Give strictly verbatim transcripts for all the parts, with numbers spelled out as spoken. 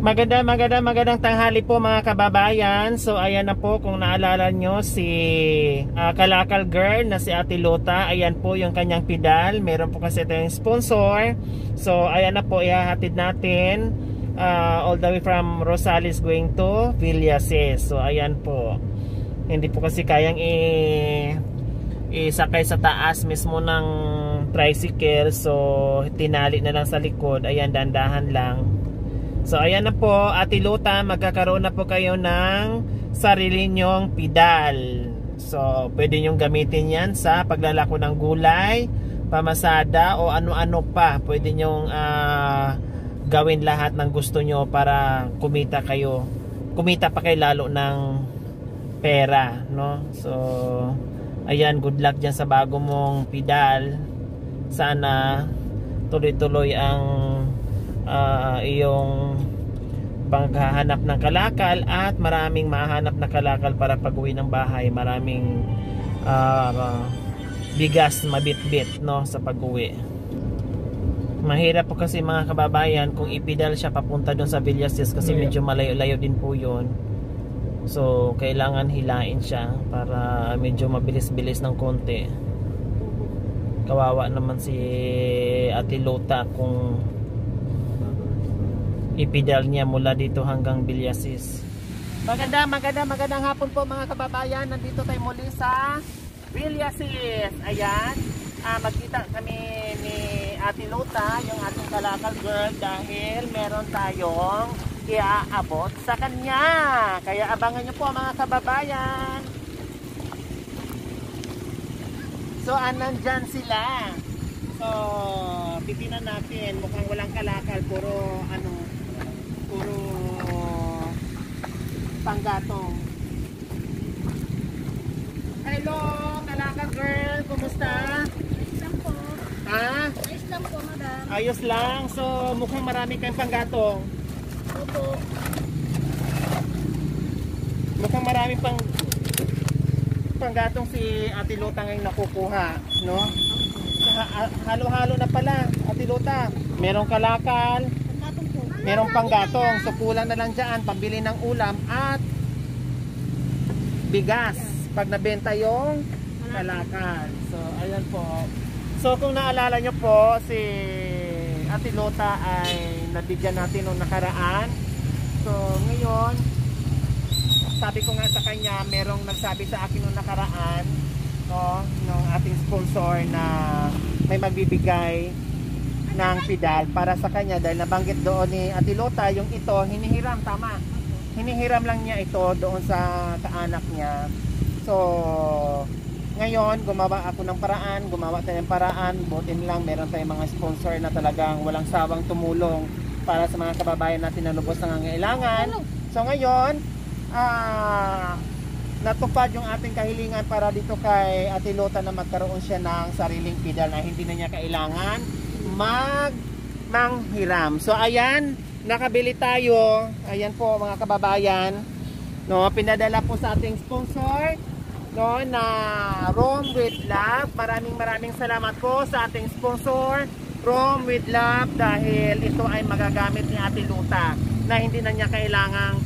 Maganda, maganda, magandang tanghali po mga kababayan. So ayan na po, kung naalala nyo si uh, Kalakal Girl na si Ate Lota. Ayan po yung kanyang pedal. Meron po kasi ito yung sponsor. So ayan na po, ihahatid natin uh, all the way from Rosales going to Villaces. So ayan po. Hindi po kasi kayang i- isakay sa taas mismo ng tricycle. So tinali na lang sa likod. Ayan, dandahan lang. So ayan na po, Ate Lota, magkakaroon na po kayo ng sarili nyong pedal. So pwede nyong gamitin yan sa paglalako ng gulay, pamasada o ano-ano pa. Pwede nyong uh, gawin lahat ng gusto nyo para kumita kayo. Kumita pa kayo lalo ng pera, no? So ayan, good luck dyan sa bago mong pedal. Sana tuloy-tuloy ang Uh, iyong paghahanap ng kalakal at maraming mahanap na kalakal para pag-uwi ng bahay. Maraming uh, uh, bigas mabitbit, no, sa pag-uwi. Mahirap po kasi mga kababayan kung ipidal siya papunta doon sa Villaces kasi yeah, medyo malayo-layo din po yun. So kailangan hilain siya para medyo mabilis-bilis ng konti. Kawawa naman si Ate Lota kung ipidal niya mula dito hanggang Villaces. Maganda, maganda, magandang hapon po mga kababayan. Nandito tayo muli sa Villaces. Ayan, ah, magkita kami ni Ate Lota, yung ating kalakal girl, dahil meron tayong iaabot sa kanya. Kaya abangan nyo po mga kababayan. So anan dyan sila. So titinan natin, mukhang walang kalakal, puro ano, puro panggatong. Hello, Kalaka Girl! Kumusta? Ayos lang po. Ha? Ayos lang po, madam. Ayos lang. So, mukhang marami kayong panggatong. Opo. Mukhang marami pang panggatong si Ate Lota ngayong nakukuha, no? Halo-halo na pala, Ate Lota. Merong kalakal, merong panggatong, so kulang na lang dyan pambili ng ulam at bigas pag nabenta yung kalakal. So ayan po. So kung naalala nyo po, si Ate Lota ay nabigyan natin nung nakaraan. So ngayon, sabi ko nga sa kanya, merong nagsabi sa akin nung nakaraan, no, ng ating sponsor na may magbibigay ng pedal para sa kanya dahil nabanggit doon ni Ate Lota yung ito, hinihiram, tama? Hinihiram lang niya ito doon sa kaanak niya. So ngayon, gumawa ako ng paraan, gumawa tayo ng paraan, butin lang meron tayong mga sponsor na talagang walang sawang tumulong para sa mga kababayan natin na lubos nangangailangan. So ngayon, ah, natupad yung ating kahilingan para dito kay Ate Lota na magkaroon siya ng sariling pedal na hindi na niya kailangan mag manghiram. So ayan, nakabili tayo. Ayan po mga kababayan, no, pinadala po sa ating sponsor, no, na Rome with Love. Maraming maraming salamat po sa ating sponsor Rome with Love dahil ito ay magagamit ni Ate Lota na hindi na niya kailangang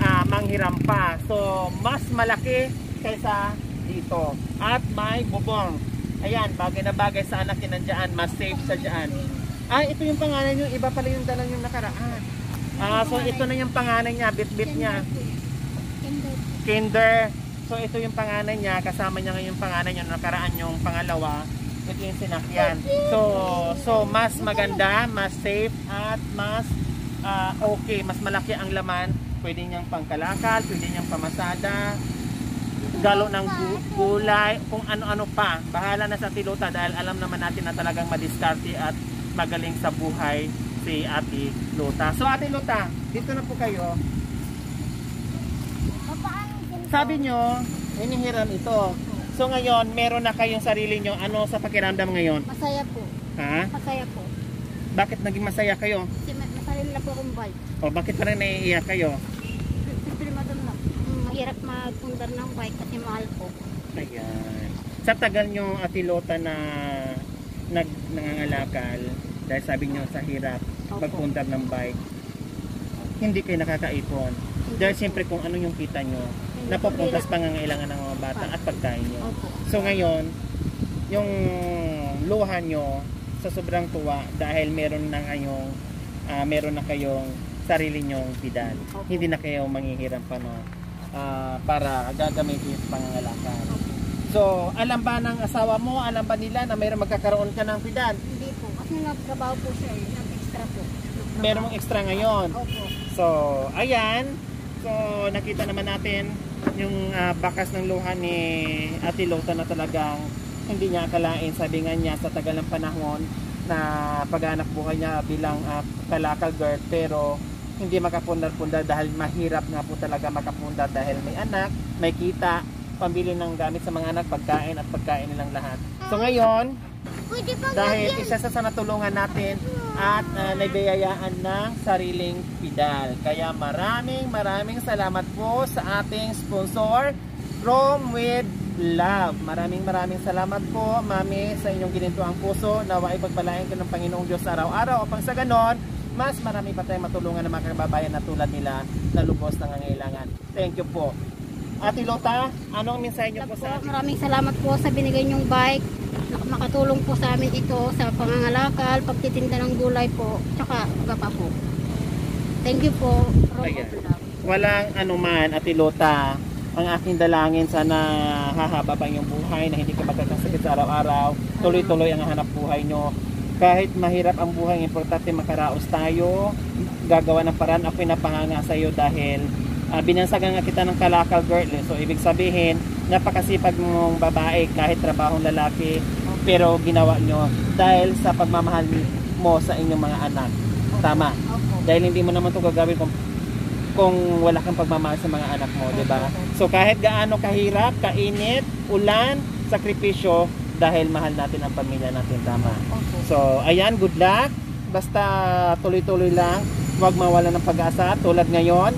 Uh, manghiram pa. So mas malaki kaysa dito at may bubong. Ayan, bagay na bagay sa anak nandiyan, mas safe sa diyan. Ah, ito yung pangalan niyo, iba pala yung dala niyo nakaraan. Ah, so ito na yung pangalan niya, bitbit niya. Kinder. So ito yung pangalan niya, kasama niya ngayon yung pangalan niya nakaraan, yung pangalawa, ito yung sinakyan. So so mas maganda, mas safe at mas uh, okay, mas malaki ang laman. Pwede niyang pangkalakal, pwede niyang pamasada, galo ng gulay, kung ano-ano pa. Bahala na sa Ate Lota dahil alam naman natin na talagang madiskarte at magaling sa buhay si Ate Lota. So Ate Lota, dito na po kayo. Sabi nyo, hinihiram ito. So ngayon, meron na kayong sarili nyo. Ano sa pakiramdam ngayon? Masaya po. Ha? Masaya po. Bakit naging masaya kayo? Masarili po akong bike. O, bakit parang naiiyak kayo? Siyempre madam na, mahirap magpundar ng bike kasi mahal po. Ayan. Sa tagal nyo, Ate Lota, na nag, nangangalakal, dahil sabi nyo sa hirap, okay, magpundar ng bike. hindi kayo nakakaipon. Dahil siyempre kung ano yung kita nyo, napupuntas pangangailangan ng mga bata at pagkain nyo. So ngayon, yung luha nyo, sa sobrang tuwa, dahil meron na kayong, uh, meron na kayong sarili nyong bidal. Hindi na kayo manghihiram pa no, uh, para gagamitin yung pangangalakan. So, alam ba ng asawa mo, alam ba nila na mayroon magkakaroon ka ng bidal? Hindi po, kasi nagtrabaho po siya eh, nag-extra po. Nagtrabaho. Meron mong extra ngayon. Opo. So, ayan. So, nakita naman natin yung uh, bakas ng luha ni Ate Lota na talagang hindi niya akalain, sabi nga niya sa tagal ng panahon na pag-anak buhay niya bilang uh, kalakal girl, pero hindi makapundar-pundar dahil mahirap nga po talaga makapundar dahil may anak, may kita, pambili ng gamit sa mga anak, pagkain at pagkain nilang lahat. So ngayon, dahil isa sa natulungan natin at uh, naibiyayaan ng sariling bidal. Kaya maraming maraming salamat po sa ating sponsor, Rome with Love. Maraming maraming salamat po, Mami, sa inyong ginintuang puso. Nawa ay pagpalain ka ng Panginoong Diyos araw-araw, upang sa ganon, mas marami pa tayong matulungan ng mga kababayan na tulad nila na lubos ng nangangailangan. Thank you po. Ate Lota, anong mensahe niyo po sa atin? Maraming salamat po sa binigay niyong bike. Makatulong po sa amin ito sa pangangalakal, pagtitinda ng gulay po, tsaka gapa po. Thank you po. Walang anuman, Ate Lota. Ang aking dalangin, sana hahaba pa yung buhay, na hindi ka magkakasakit sa araw-araw. Tuloy-tuloy ang hanap buhay nyo. Kahit mahirap ang buhay, importante makaraos tayo. Gagawa ng paraan. Ako'y napanganga sa iyo dahil Uh, binansagan nga kita ng kalakal girl, eh. So ibig sabihin napakasipag mong babae kahit trabahong lalaki, pero ginawa nyo dahil sa pagmamahal mo sa inyong mga anak. Tama, dahil hindi mo naman ito gagawin kung, kung wala kang pagmamahal sa mga anak mo, diba? So kahit gaano kahirap, kainit, ulan, sakripisyo, dahil mahal natin ang pamilya natin. Tama, so ayan, good luck, basta tuloy-tuloy lang, huwag mawala ng pag-asa tulad ngayon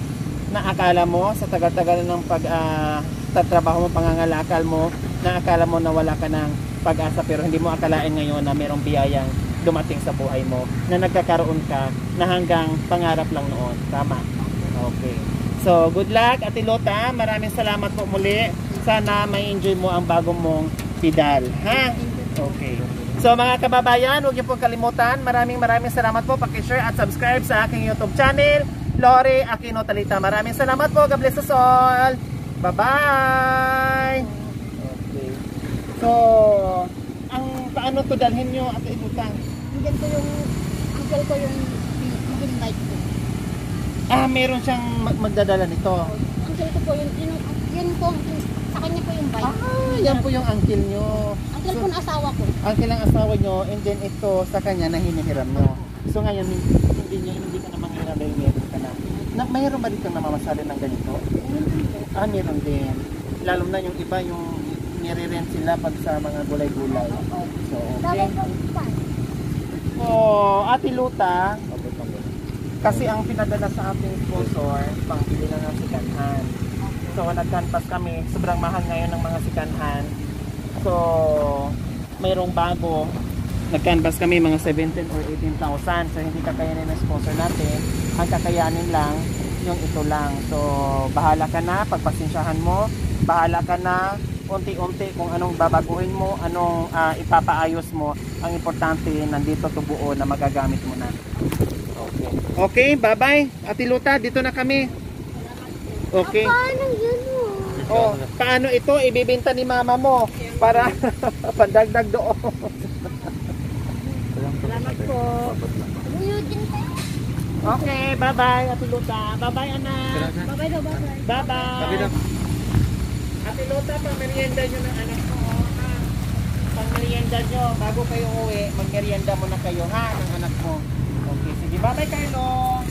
na akala mo sa tagal-tagal ng pag uh, tatrabaho mo, pangangalakal mo, na akala mo na wala ka ng pag-asa, pero hindi mo akalain ngayon na mayroong biyayang dumating sa buhay mo, na nagkakaroon ka na hanggang pangarap lang noon. Tama? Okay. So, good luck, Ate Lota. Maraming salamat po muli. Sana may enjoy mo ang bagong mong pedal. Ha? Okay. So mga kababayan, huwag niyo pong kalimutan. Maraming maraming salamat po. Pakishare at subscribe sa aking YouTube channel, Lorry Aquino Talita. Maraming salamat po. God bless us all. Bye-bye. Okay. So, ang paano to dalhin nyo at inutang? Bigyan ko yung uncle ko yung bigyan bike ko. Ah, meron siyang mag magdadala nito. Uncle ko po yung yun po, sa kanya po yung bike. Ah, yan po yung uncle nyo. Uncle so, po ang asawa ko. Uncle ang asawa nyo, and then ito sa kanya na hinihiram nyo. So ngayon, hindi nyo, hindi ka naman hiniram dahil meron ka na. na mayroon ba dito namamasali ng ganito? Ah, meron din. Lalo na yung iba, yung nire-rent sila pag sa mga gulay-gulay. So, okay. So, Ate Lota, kasi ang pinadala sa ating sponsor, pangbili na ng sikanhan. So, nag-canvas kami. Sobrang mahal ngayon ng mga sikanhan. So, mayroong bago. Nag-canvas kami mga seventeen or eighteen thousand. So, hindi kakayanin ng sponsor natin. Ang kakayanin lang, yung ito lang. So, bahala ka na. Pagpasensyahan mo. Bahala ka na. Unti-unti kung anong babaguhin mo, anong uh, ipapaayos mo. Ang importante, nandito tubuo na magagamit mo na. Okay. Okay, bye-bye. Ate Lota, dito na kami. Okay. Ah, paano yun mo? Oh, paano ito? Ibibenta ni mama mo. Para pandagdag doon. Salamat po. Okay, bye-bye Ate Lota. Bye-bye anak. Bye-bye daw, bye-bye. Bye-bye. Ate Lota, pamerienda nyo ng anak ko. Pamerienda nyo. Bago kayo uwi, magmerienda muna kayo ha, ng anak mo. Okay, sige. Bye-bye Carlo.